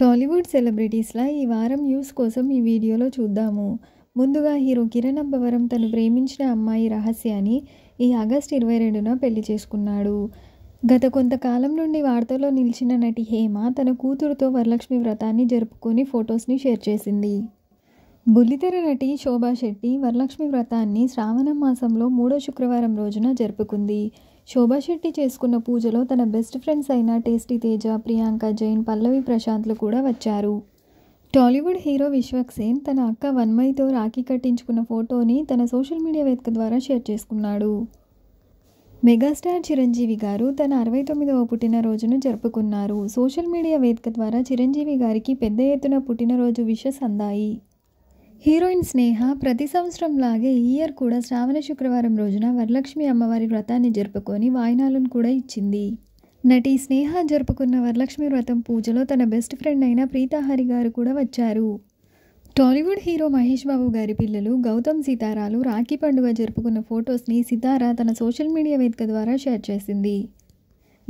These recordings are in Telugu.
టాలీవుడ్ సెలబ్రిటీస్లా ఈ వారం న్యూస్ కోసం ఈ వీడియోలో చూద్దాము. ముందుగా హీరో కిరణ్ అబ్బవరం తను ప్రేమించిన అమ్మాయి రహస్యాన్ని ఈ ఆగస్టు 22న పెళ్లి చేసుకున్నాడు. గత కొంతకాలం నుండి వార్తల్లో నిలిచిన నటి హేమ తన కూతురుతో వరలక్ష్మి వ్రతాన్ని జరుపుకొని ఫొటోస్ని షేర్ చేసింది. బుల్లితెర నటి శోభా శెట్టి వరలక్ష్మి వ్రతాన్ని శ్రావణ మాసంలో 3వ శుక్రవారం రోజున జరుపుకుంది. శోభా శెట్టి చేసుకున్న పూజలో తన బెస్ట్ ఫ్రెండ్స్ అయిన టేస్టీ తేజ, ప్రియాంక జైన్, పల్లవి ప్రశాంత్లు కూడా వచ్చారు. టాలీవుడ్ హీరో విశ్వక్ సేన్ తన అక్క వన్మైతో రాఖీ కట్టించుకున్న ఫోటోని తన సోషల్ మీడియా వేదిక ద్వారా షేర్ చేసుకున్నాడు. మెగాస్టార్ చిరంజీవి గారు తన 69వ పుట్టినరోజును జరుపుకున్నారు. సోషల్ మీడియా వేదిక ద్వారా చిరంజీవి గారికి పెద్ద ఎత్తున పుట్టినరోజు విషెస్ అందాయి. హీరోయిన్ స్నేహ ప్రతి సంవత్సరం లాగే ఈ ఇయర్ కూడా శ్రావణ శుక్రవారం రోజున వరలక్ష్మి అమ్మవారి వ్రతాన్ని జరుపుకొని వాయినాలను కూడా ఇచ్చింది. నటి స్నేహ జరుపుకున్న వరలక్ష్మి వ్రతం పూజలో తన బెస్ట్ ఫ్రెండ్ అయిన ప్రీతాహరి గారు కూడా వచ్చారు. టాలీవుడ్ హీరో మహేష్ బాబు గారి పిల్లలు గౌతమ్, సీతారాలు రాఖీ పండుగ జరుపుకున్న ఫొటోస్ని సితారా తన సోషల్ మీడియా వేదిక ద్వారా షేర్ చేసింది.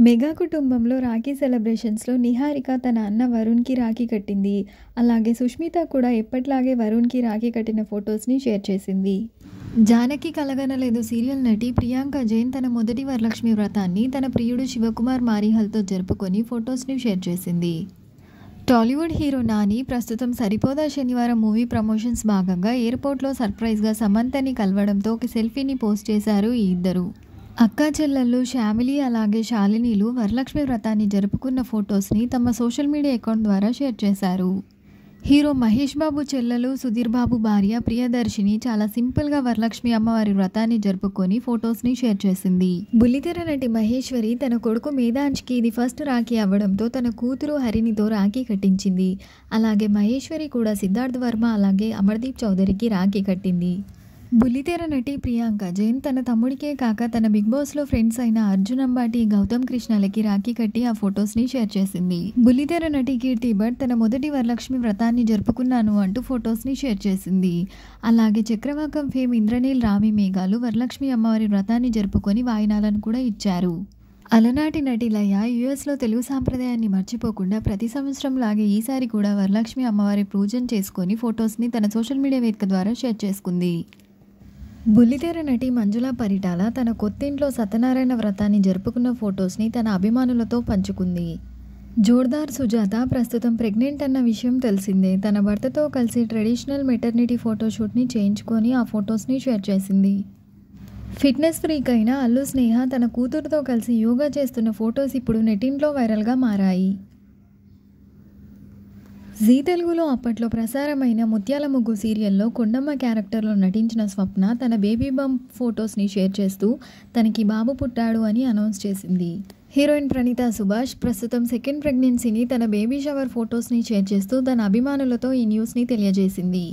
మెగా కుటుంబంలో రాఖీ సెలబ్రేషన్స్లో నిహారిక తన అన్న వరుణ్కి రాఖీ కట్టింది. అలాగే సుష్మిత కూడా ఎప్పట్లాగే వరుణ్కి రాఖీ కట్టిన ఫొటోస్ని షేర్ చేసింది. జానకి కలగనలేదు సీరియల్ నటి ప్రియాంక జైన్ తన మొదటి వరలక్ష్మి వ్రతాన్ని తన ప్రియుడు శివకుమార్ మారిహల్తో జరుపుకొని ఫొటోస్ని షేర్ చేసింది. టాలీవుడ్ హీరో నాని ప్రస్తుతం సరిపోదా శనివారం మూవీ ప్రమోషన్స్ భాగంగా ఎయిర్పోర్ట్లో సర్ప్రైజ్గా సమంతని కలవడంతో ఒక సెల్ఫీని పోస్ట్ చేశారు ఈ ఇద్దరు. అక్కా చెల్లెళ్ళు శామిలి అలాగే శాలినీలు వరలక్ష్మి వ్రతాన్ని జరుపుకున్న ఫొటోస్ని తమ సోషల్ మీడియా అకౌంట్ ద్వారా షేర్ చేశారు. హీరో మహేష్ బాబు చెల్లెలు సుధీర్ బాబు భార్య ప్రియదర్శిని చాలా సింపుల్గా వరలక్ష్మి అమ్మవారి వ్రతాన్ని జరుపుకొని ఫొటోస్ని షేర్ చేసింది. బుల్లితెర నటి మహేశ్వరి తన కొడుకు మేధాంజ్కి ఇది ఫస్ట్ రాఖీ అవ్వడంతో తన కూతురు హరినితో రాఖీ కట్టించింది. అలాగే మహేశ్వరి కూడా సిద్ధార్థ్ వర్మ అలాగే అమర్దీప్ చౌదరికి రాఖీ కట్టింది. బుల్లితెర నటి ప్రియాంక జైన్ తన తమ్ముడికే కాక తన బిగ్ బాస్లో ఫ్రెండ్స్ అయిన అర్జున్ అంబాటి, గౌతమ్ కృష్ణలకి రాఖీ కట్టి ఆ ఫొటోస్ని షేర్ చేసింది. బుల్లితెర నటి కీర్తి భట్ తన మొదటి వరలక్ష్మి వ్రతాన్ని జరుపుకున్నాను అంటూ ఫొటోస్ని షేర్ చేసింది. అలాగే చక్రవాకం ఫేమ్ ఇంద్రనీల్ రామి మేఘాలు వరలక్ష్మి అమ్మవారి వ్రతాన్ని జరుపుకొని వాయినాలను కూడా ఇచ్చారు. అలనాటి నటి లయ్య యూఎస్లో తెలుగు సాంప్రదాయాన్ని మర్చిపోకుండా ప్రతి సంవత్సరం లాగే ఈసారి కూడా వరలక్ష్మి అమ్మవారి పూజన చేసుకొని ఫొటోస్ని తన సోషల్ మీడియా వేదిక ద్వారా షేర్ చేసుకుంది. బుల్లితెర నటి మంజుల పరిటాల తన కొత్తింట్లో సత్యనారాయణ వ్రతాన్ని జరుపుకున్న ఫొటోస్ని తన అభిమానులతో పంచుకుంది. జోర్దార్ సుజాత ప్రస్తుతం ప్రెగ్నెంట్ అన్న విషయం తెలిసిందే. తన భర్తతో కలిసి ట్రెడిషనల్ మెటర్నిటీ ఫోటోషూట్ని చేయించుకొని ఆ ఫొటోస్ని షేర్ చేసింది. ఫిట్నెస్ ఫ్రీక్ అయిన అల్లు స్నేహ తన కూతురుతో కలిసి యోగా చేస్తున్న ఫొటోస్ ఇప్పుడు నెట్టింట్లో వైరల్గా మారాయి. జీ తెలుగులో అప్పట్లో ప్రసారమైన ముత్యాల ముగ్గు సీరియల్లో కొండమ్మ క్యారెక్టర్లో నటించిన స్వప్న తన బేబీ బంప్ ఫొటోస్ని షేర్ చేస్తూ తనకి బాబు పుట్టాడు అని అనౌన్స్ చేసింది. హీరోయిన్ ప్రణీత సుభాష్ ప్రస్తుతం సెకండ్ ప్రెగ్నెన్సీని తన బేబీ షవర్ ఫొటోస్ని షేర్ చేస్తూ తన అభిమానులతో ఈ న్యూస్ని తెలియజేసింది.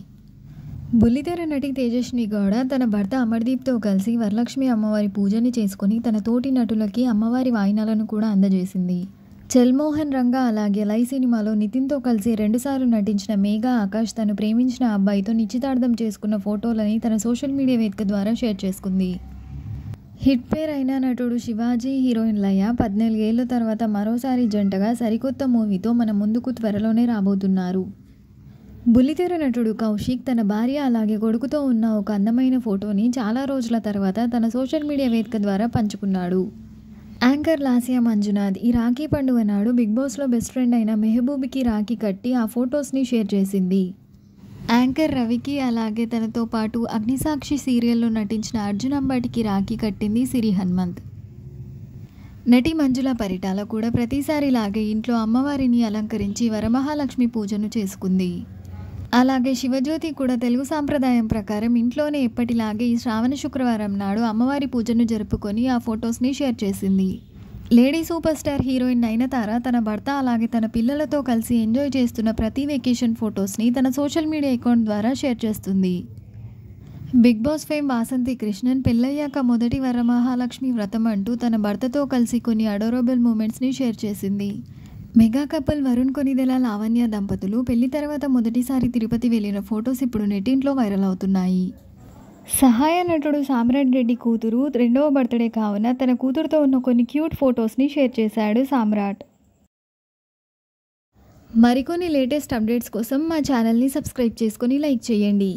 బుల్లితెర నటి తేజస్విని గౌడ తన భర్త అమర్దీప్తో కలిసి వరలక్ష్మి అమ్మవారి పూజని చేసుకుని తన తోటి నటులకి అమ్మవారి వాయినాలను కూడా అందజేసింది. చల్మోహన్ రంగా అలాగే లై సినిమాలో నితిన్తో కలిసి 2సార్లు నటించిన మేఘా ఆకాష్ తను ప్రేమించిన అబ్బాయితో నిశ్చితార్థం చేసుకున్న ఫోటోలని తన సోషల్ మీడియా వేదిక ద్వారా షేర్ చేసుకుంది. హిట్ పేర్ అయిన నటుడు శివాజీ, హీరోయిన్ లయ 14 ఏళ్ల తర్వాత మరోసారి జంటగా సరికొత్త మూవీతో మన ముందుకు త్వరలోనే రాబోతున్నారు. బుల్లితెర నటుడు కౌశిక్ తన భార్య అలాగే కొడుకుతో ఉన్న ఒక అందమైన ఫోటోని చాలా రోజుల తర్వాత తన సోషల్ మీడియా వేదిక ద్వారా పంచుకున్నాడు. యాంకర్ లాసియా మంజునాథ్ ఈ రాఖీ పండుగ నాడు బిగ్ బాస్లో బెస్ట్ ఫ్రెండ్ అయిన మెహబూబ్కి రాఖీ కట్టి ఆ ఫొటోస్ని షేర్ చేసింది. యాంకర్ రవికి అలాగే తనతో పాటు అగ్నిసాక్షి సీరియల్లో నటించిన అర్జున్ అంబాటికి రాఖీ కట్టింది సిరి హనుమంత్. నటి మంజుల పరిటాల కూడా ప్రతిసారిలాగే ఇంట్లో అమ్మవారిని అలంకరించి వరమహాలక్ష్మి పూజను చేసుకుంది. అలాగే శివజ్యోతి కూడా తెలుగు సాంప్రదాయం ప్రకారం ఇంట్లోనే ఎప్పటిలాగే ఈ శ్రావణ శుక్రవారం నాడు అమ్మవారి పూజను జరుపుకొని ఆ ఫొటోస్ని షేర్ చేసింది. Lady super star heroine Nayanthara తన భర్త అలాగే తన పిల్లలతో కలిసి ఎంజాయ్ చేస్తున్న ప్రతి వెకేషన్ ఫొటోస్ని తన సోషల్ మీడియా అకౌంట్ ద్వారా షేర్ చేస్తుంది. Bigg Boss fame Vasanthi Krishnan పెళ్ళయ్యాక మొదటి వరమహాలక్ష్మి వ్రతం అంటూ తన భర్తతో కలిసి కొన్ని అడోరబుల్ మూమెంట్స్ని షేర్ చేసింది. మెగా కపుల్ వరుణ్ కొనిదెల, లావణ్య దంపతులు పెళ్లి తర్వాత మొదటిసారి తిరుపతి వెళ్లిన ఫొటోస్ ఇప్పుడు నెట్టింట్లో వైరల్ అవుతున్నాయి. సహాయ నటుడు సామ్రాట్ రెడ్డి కూతురు 2వ బర్త్డే కావున తన కూతురుతో ఉన్న కొన్ని క్యూట్ ఫొటోస్ని షేర్ చేశాడు సామ్రాట్. మరికొన్ని లేటెస్ట్ అప్డేట్స్ కోసం మా ఛానల్ని సబ్స్క్రైబ్ చేసుకొని లైక్ చేయండి.